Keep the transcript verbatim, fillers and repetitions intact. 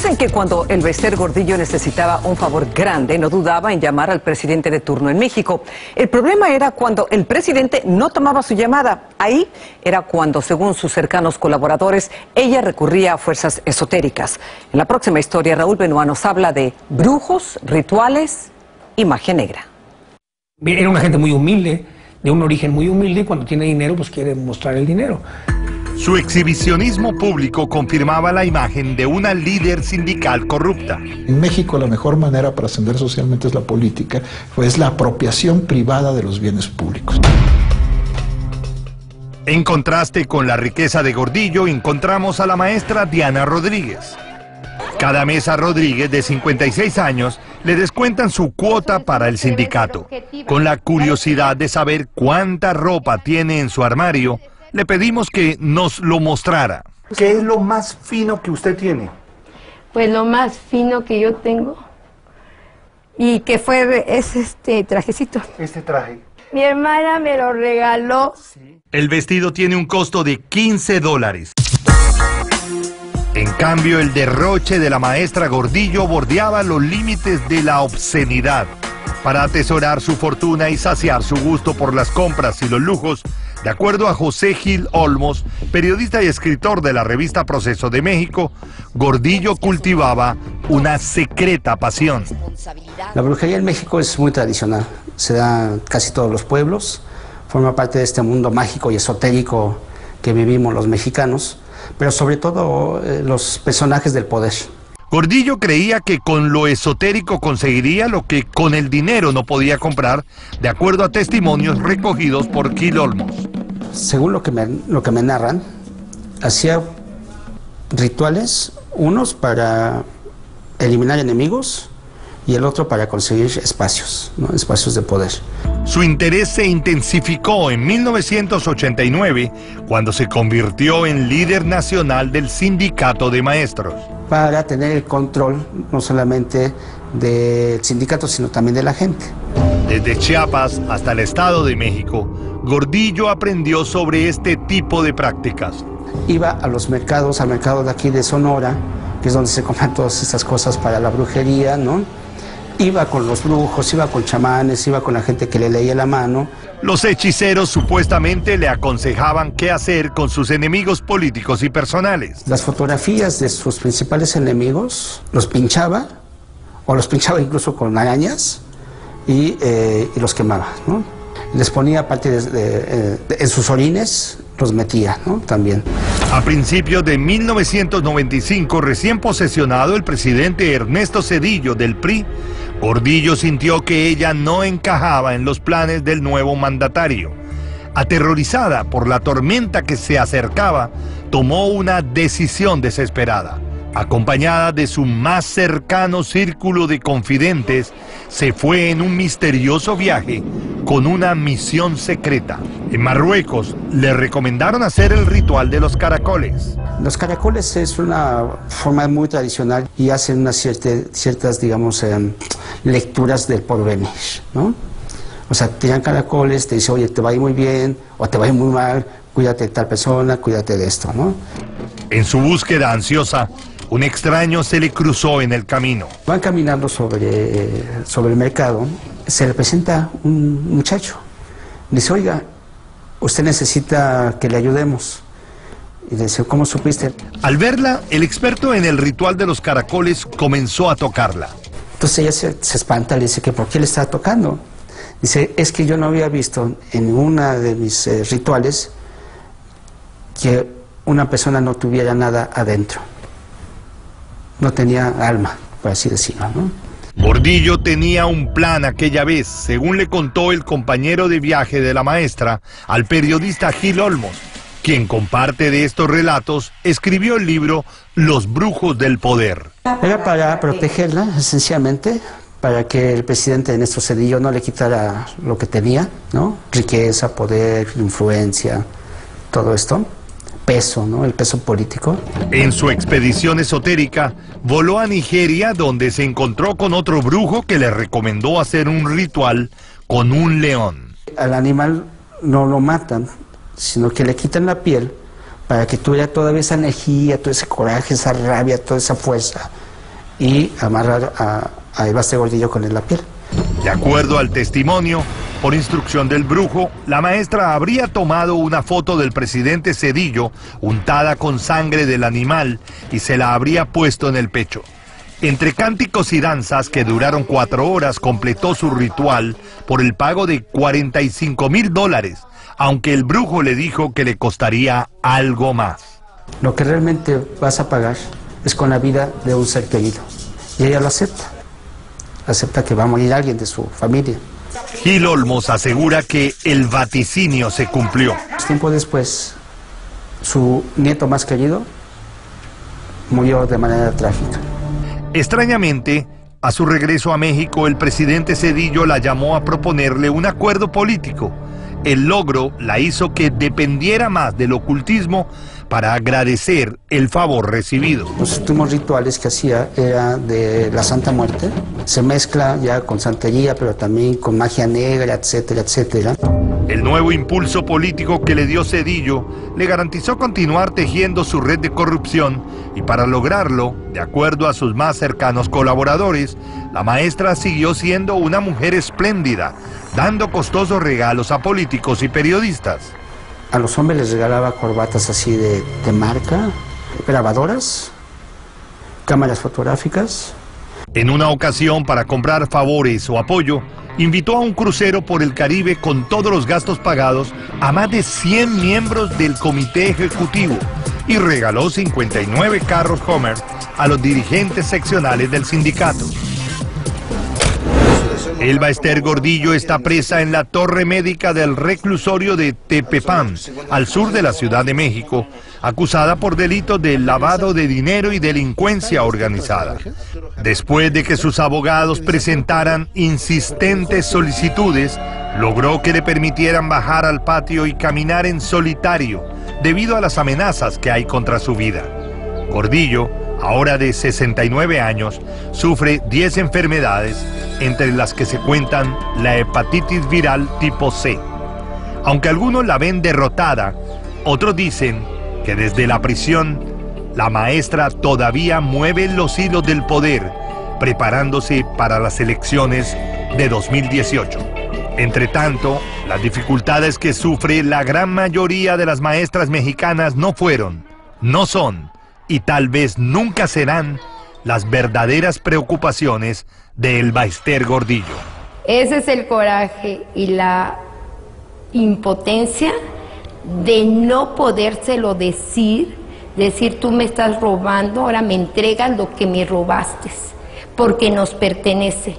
Dicen que cuando Elba Esther Gordillo necesitaba un favor grande, no dudaba en llamar al presidente de turno en México. El problema era cuando el presidente no tomaba su llamada. Ahí era cuando, según sus cercanos colaboradores, ella recurría a fuerzas esotéricas. En la próxima historia, Raúl Benoa nos habla de brujos, rituales y magia negra. Era una gente muy humilde, de un origen muy humilde, y cuando tiene dinero, pues quiere mostrar el dinero. Su exhibicionismo público confirmaba la imagen de una líder sindical corrupta. En México la mejor manera para ascender socialmente es la política, pues la apropiación privada de los bienes públicos. En contraste con la riqueza de Gordillo, encontramos a la maestra Diana Rodríguez. Cada mes a Rodríguez, de cincuenta y seis años, le descuentan su cuota para el sindicato. Con la curiosidad de saber cuánta ropa tiene en su armario, le pedimos que nos lo mostrara. ¿Qué es lo más fino que usted tiene? Pues lo más fino que yo tengo y que fue es este trajecito. Este traje. Mi hermana me lo regaló. Sí. El vestido tiene un costo de quince dólares. En cambio, el derroche de la maestra Gordillo bordeaba los límites de la obscenidad. Para atesorar su fortuna y saciar su gusto por las compras y los lujos, de acuerdo a José Gil Olmos, periodista y escritor de la revista Proceso de México, Gordillo cultivaba una secreta pasión. La brujería en México es muy tradicional, se da en casi todos los pueblos, forma parte de este mundo mágico y esotérico que vivimos los mexicanos, pero sobre todo eh, los personajes del poder. Gordillo creía que con lo esotérico conseguiría lo que con el dinero no podía comprar, de acuerdo a testimonios recogidos por Gil Olmos. Según lo que me, lo que me narran, hacía rituales, unos para eliminar enemigos y el otro para conseguir espacios, ¿no? Espacios de poder. Su interés se intensificó en mil novecientos ochenta y nueve, cuando se convirtió en líder nacional del Sindicato de Maestros. Para tener el control no solamente del sindicato, sino también de la gente. Desde Chiapas hasta el Estado de México, Gordillo aprendió sobre este tipo de prácticas. Iba a los mercados, al mercado de aquí de Sonora, que es donde se compran todas estas cosas para la brujería, ¿no? Iba con los brujos, iba con chamanes, iba con la gente que le leía la mano. Los hechiceros supuestamente le aconsejaban qué hacer con sus enemigos políticos y personales. Las fotografías de sus principales enemigos los pinchaba, o los pinchaba incluso con arañas, y, eh, y los quemaba, ¿no? Les ponía parte de, de, de, en sus orines, los metía, ¿no? También. A principios de mil novecientos noventa y cinco, recién posesionado el presidente Ernesto Zedillo del P R I, Gordillo sintió que ella no encajaba en los planes del nuevo mandatario. Aterrorizada por la tormenta que se acercaba, tomó una decisión desesperada. Acompañada de su más cercano círculo de confidentes, se fue en un misterioso viaje con una misión secreta. En Marruecos le recomendaron hacer el ritual de los caracoles. Los caracoles es una forma muy tradicional y hacen unas cierta, ciertas, digamos, eh, lecturas del porvenir, ¿no? O sea, tiran caracoles, te dicen, oye, te va a ir muy bien o te va a ir muy mal, cuídate de tal persona, cuídate de esto, ¿no? En su búsqueda ansiosa, un extraño se le cruzó en el camino. Van caminando sobre, sobre el mercado, se le presenta un muchacho. Dice, oiga, usted necesita que le ayudemos. Y le dice, ¿cómo supiste? Al verla, el experto en el ritual de los caracoles comenzó a tocarla. Entonces ella se, se espanta, le dice que ¿por qué le está tocando? Dice, es que yo no había visto en ninguno de mis eh, rituales que una persona no tuviera nada adentro. No tenía alma, por así decirlo, ¿no? Gordillo tenía un plan aquella vez, según le contó el compañero de viaje de la maestra al periodista Gil Olmos, quien comparte de estos relatos, escribió el libro Los Brujos del Poder. Era para protegerla, esencialmente, para que el presidente Ernesto Zedillo no le quitara lo que tenía, ¿no? Riqueza, poder, influencia, todo esto. Peso, ¿no? El peso político. En su expedición esotérica, voló a Nigeria, donde se encontró con otro brujo que le recomendó hacer un ritual con un león. Al animal no lo matan, sino que le quitan la piel para que tuviera todavía esa energía, todo ese coraje, esa rabia, toda esa fuerza, y amarrar a, a Elba Esther Gordillo con él la piel. De acuerdo al testimonio, por instrucción del brujo, la maestra habría tomado una foto del presidente Zedillo untada con sangre del animal y se la habría puesto en el pecho. Entre cánticos y danzas que duraron cuatro horas completó su ritual por el pago de cuarenta y cinco mil dólares, aunque el brujo le dijo que le costaría algo más. Lo que realmente vas a pagar es con la vida de un ser querido, y ella lo acepta. Acepta que va a morir alguien de su familia. Gil Olmos asegura que el vaticinio se cumplió. Tiempo después, su nieto más querido murió de manera trágica. Extrañamente, a su regreso a México, el presidente Zedillo la llamó a proponerle un acuerdo político. El logro la hizo que dependiera más del ocultismo para agradecer el favor recibido. Los últimos rituales que hacía era de la Santa Muerte. Se mezcla ya con santería, pero también con magia negra, etcétera, etcétera. El nuevo impulso político que le dio Zedillo le garantizó continuar tejiendo su red de corrupción y para lograrlo, de acuerdo a sus más cercanos colaboradores, la maestra siguió siendo una mujer espléndida, dando costosos regalos a políticos y periodistas. A los hombres les regalaba corbatas así de, de marca, grabadoras, cámaras fotográficas. En una ocasión, para comprar favores o apoyo, invitó a un crucero por el Caribe con todos los gastos pagados a más de cien miembros del comité ejecutivo y regaló cincuenta y nueve carros Homer a los dirigentes seccionales del sindicato. Elba Esther Gordillo está presa en la torre médica del reclusorio de Tepepán, al sur de la Ciudad de México, acusada por delitos de lavado de dinero y delincuencia organizada. Después de que sus abogados presentaran insistentes solicitudes, logró que le permitieran bajar al patio y caminar en solitario, debido a las amenazas que hay contra su vida. Gordillo, ahora de sesenta y nueve años, sufre diez enfermedades, entre las que se cuentan la hepatitis viral tipo C. Aunque algunos la ven derrotada, otros dicen que desde la prisión la maestra todavía mueve los hilos del poder, preparándose para las elecciones de dos mil dieciocho. Entre tanto, las dificultades que sufre la gran mayoría de las maestras mexicanas no fueron, no son, y tal vez nunca serán las verdaderas preocupaciones de Elba Esther Gordillo. Ese es el coraje y la impotencia de no podérselo decir, decir tú me estás robando, ahora me entregas lo que me robaste, porque nos pertenece.